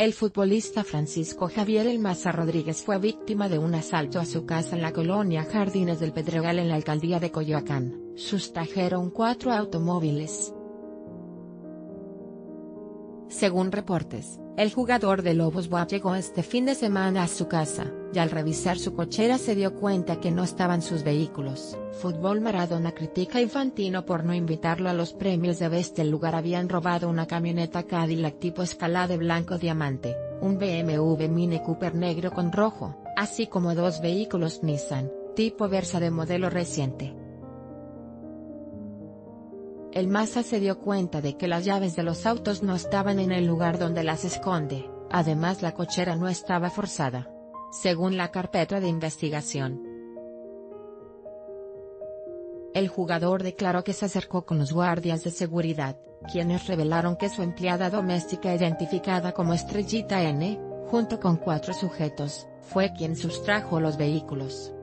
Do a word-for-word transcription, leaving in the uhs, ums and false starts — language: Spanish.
El futbolista Francisco Javier El Maza Rodríguez fue víctima de un asalto a su casa en la colonia Jardines del Pedregal en la alcaldía de Coyoacán. Sustrajeron cuatro automóviles. Según reportes, el jugador de Lobos B U A P llegó este fin de semana a su casa, y al revisar su cochera se dio cuenta que no estaban sus vehículos. Fútbol Maradona critica a Infantino por no invitarlo a los premios The Best. El lugar habían robado una camioneta Cadillac tipo Escalade blanco diamante, un B M W Mini Cooper negro con rojo, así como dos vehículos Nissan, tipo Versa de modelo reciente. El Maza se dio cuenta de que las llaves de los autos no estaban en el lugar donde las esconde, además la cochera no estaba forzada, según la carpeta de investigación. El jugador declaró que se acercó con los guardias de seguridad, quienes revelaron que su empleada doméstica identificada como Estrellita N, junto con cuatro sujetos, fue quien sustrajo los vehículos.